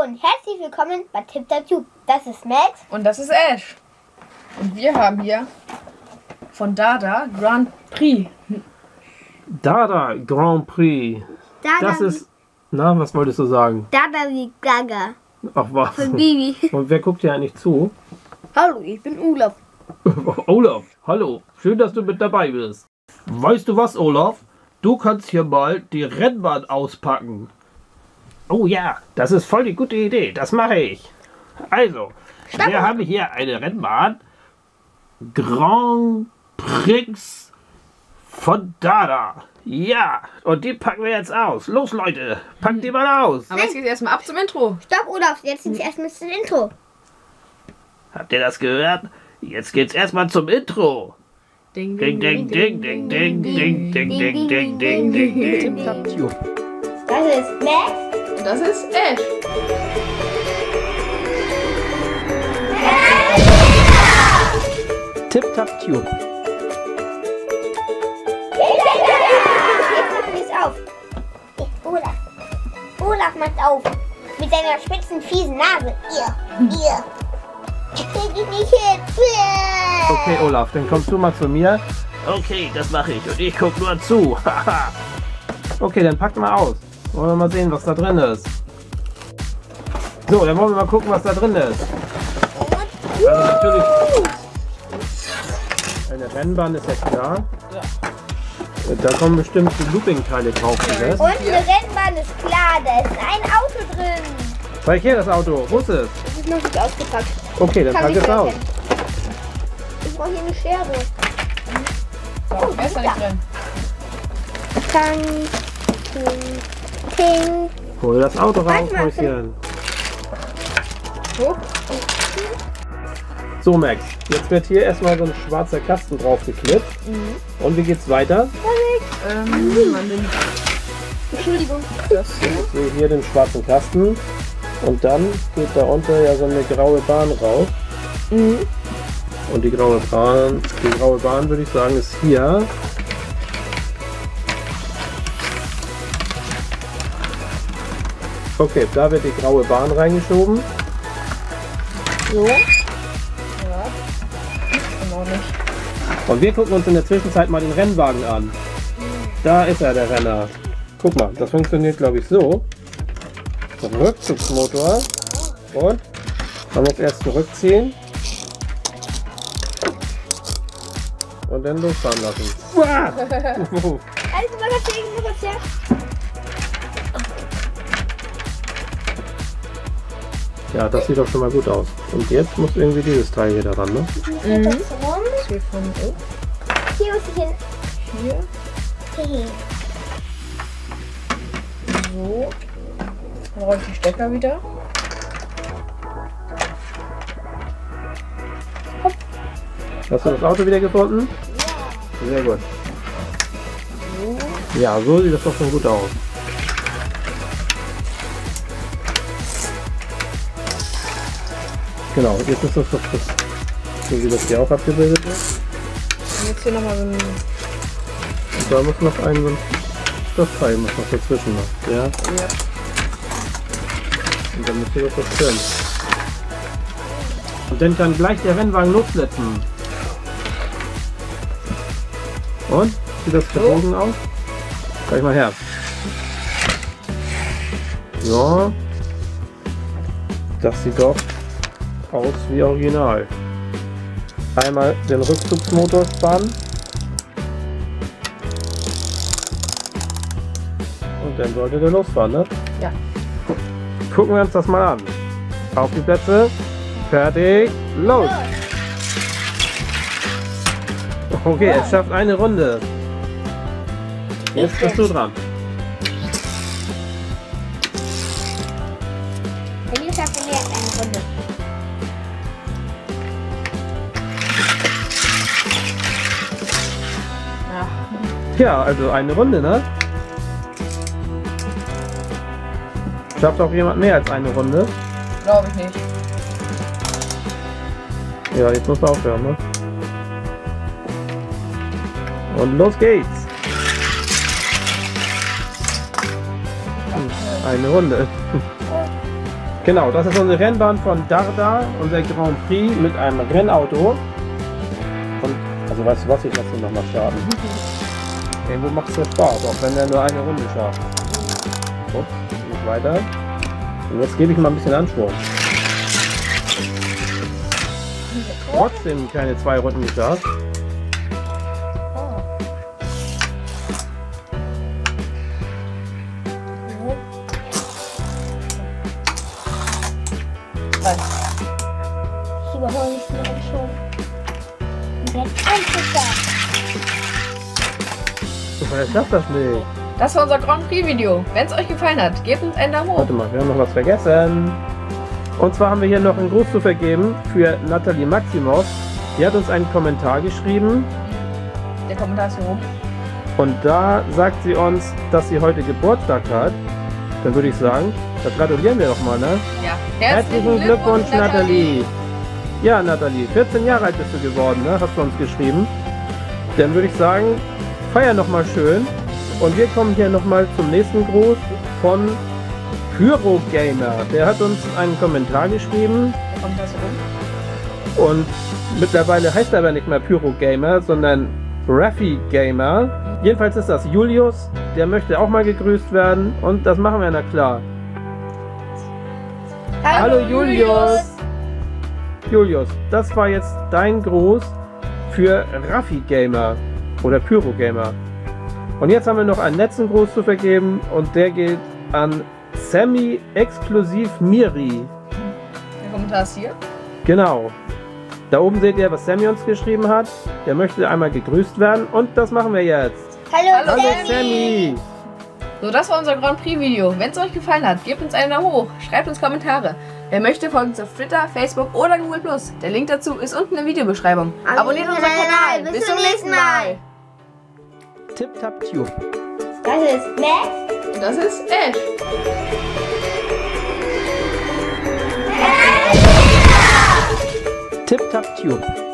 Hallo und herzlich willkommen bei TipTapTube. Das ist Max. Und das ist Ash. Und wir haben hier von Darda Grand Prix. Darda Grand Prix. Darda das ist... Na, was wolltest du sagen? Darda wie Gaga. Ach was. Von Bibi. Und wer guckt dir eigentlich zu? Hallo, ich bin Olaf. Olaf, hallo. Schön, dass du mit dabei bist. Weißt du was, Olaf? Du kannst hier mal die Rennbahn auspacken. Oh ja, das ist voll die gute Idee. Das mache ich. Also, wir haben hier eine Rennbahn. Grand Prix von Darda. Ja, und die packen wir jetzt aus. Los, Leute, packt die mal aus. Aber jetzt geht's erstmal ab zum Intro. Stopp, Olaf, jetzt geht's erstmal zum Intro. Habt ihr das gehört? Jetzt geht's erstmal zum Intro. Ding, ding, ding, ding, ding, ding, ding, ding, ding, ding, ding, ding, ding. Das ist Max. Das ist Ash. TipTapTube. Jetzt macht es auf. Olaf macht auf. Mit seiner spitzen, fiesen Nase. Ihr. Krieg ich nicht hin. Okay, Olaf, dann kommst du mal zu mir. Okay, das mache ich. Und ich guck nur zu. Okay, dann packt mal aus. Wollen wir mal sehen, was da drin ist. So, dann wollen wir mal gucken, was da drin ist. Also natürlich. Eine Rennbahn ist ja klar. Ja. Da kommen bestimmt die Looping-Teile drauf. Ja. Und eine Rennbahn ist klar, da ist ein Auto drin. Zeig her das Auto, wo ist es? Es ist noch nicht ausgepackt. Okay, dann pack es aus. Ich brauche hier eine Schere. So, wer ist da nicht drin? Ding. Hol das Auto raus, Mäuschen. So, Max, jetzt wird hier erstmal so ein schwarzer Kasten drauf geklippt. Und wie geht's weiter? Entschuldigung. So, hier den schwarzen Kasten. Und dann geht da unter ja so eine graue Bahn rauf. Und die graue Bahn würde ich sagen, ist hier. Okay, da wird die graue Bahn reingeschoben. So. Ja. Genau nicht. Und wir gucken uns in der Zwischenzeit mal den Rennwagen an. Da ist er, der Renner. Guck mal, das funktioniert, glaube ich, so. Der Rückzugsmotor. Und dann jetzt erst zurückziehen. Und dann losfahren lassen. Ja, das sieht doch schon mal gut aus. Und jetzt muss irgendwie dieses Teil hier daran, ne? Hier muss ich hin. Hier. So. Dann brauche ich den Stecker wieder. Hopp. Hast du das Auto wieder gefunden? Ja. Sehr gut. So. Ja, so sieht das doch schon gut aus. Genau, jetzt ist das doch das, so wie das hier auch abgebildet ist. Und jetzt hier nochmal so ein... Und da muss noch ein Stoffteil dazwischen noch, ja? Ja. Und dann müsst ihr das verstören. Und dann kann gleich der Rennwagen lossetzen. Und? Sieht das verbogen aus? Gleich mal her. So. Das sieht doch aus wie original. Einmal den Rückzugsmotor spannen und dann sollte der losfahren, ne? Ja. Gucken wir uns das mal an. Auf die Plätze, fertig, los! Okay, es schafft eine Runde. Jetzt bist du dran. Wenn ihr schafft, dann jetzt eine Runde. Ja, also eine Runde, ne? Schafft auch jemand mehr als eine Runde? Glaube ich nicht. Ja, jetzt muss er aufhören, ne? Und los geht's! Eine Runde. Genau, das ist unsere Rennbahn von Darda, unser Grand Prix mit einem Rennauto. Und, also weißt du was, ich lasse ihn nochmal starten. Irgendwo macht es ja Spaß, auch wenn er nur eine Runde schafft. Ups, nicht weiter. Und jetzt gebe ich mal ein bisschen Anspruch. Trotzdem keine 2 Runden geschafft. Ich überhole mich nur schon. Und jetzt anzufangen. Ich schaff das nicht. Das war unser Grand Prix Video. Wenn es euch gefallen hat, gebt uns einen Daumen hoch. Warte mal, wir haben noch was vergessen. Und zwar haben wir hier noch einen Gruß zu vergeben für Natalie Maximus. Die hat uns einen Kommentar geschrieben. Der Kommentar ist hier oben. Und da sagt sie uns, dass sie heute Geburtstag hat. Dann würde ich sagen, da gratulieren wir doch mal, ne? Ja. Herzlichen Glückwunsch, Natalie. Ja, Natalie, 14 Jahre alt bist du geworden, ne? Hast du uns geschrieben. Dann würde ich sagen, feier nochmal schön. Und wir kommen hier nochmal zum nächsten Gruß von Pyro Gamer. Der hat uns einen Kommentar geschrieben. Der kommt das rum. Und mittlerweile heißt er aber nicht mehr Pyro Gamer, sondern Raffi Gamer. Jedenfalls ist das Julius, der möchte auch mal gegrüßt werden und das machen wir na klar. Hallo Julius! Julius, das war jetzt dein Gruß für Raffi Gamer oder Pyro Gamer. Und jetzt haben wir noch einen letzten Gruß zu vergeben und der geht an Sammy exklusiv Miri. Der Kommentar ist hier. Genau. Da oben seht ihr, was Sammy uns geschrieben hat. Der möchte einmal gegrüßt werden und das machen wir jetzt. Hallo Sammy! So, das war unser Grand Prix Video. Wenn es euch gefallen hat, gebt uns einen Daumen hoch, schreibt uns Kommentare. Wer möchte, folgt uns auf Twitter, Facebook oder Google+. Der Link dazu ist unten in der Videobeschreibung. Abonniert unseren Kanal. Bis zum nächsten Mal. TipTapTube. Das ist Max. Und das ist Ash. TipTapTube.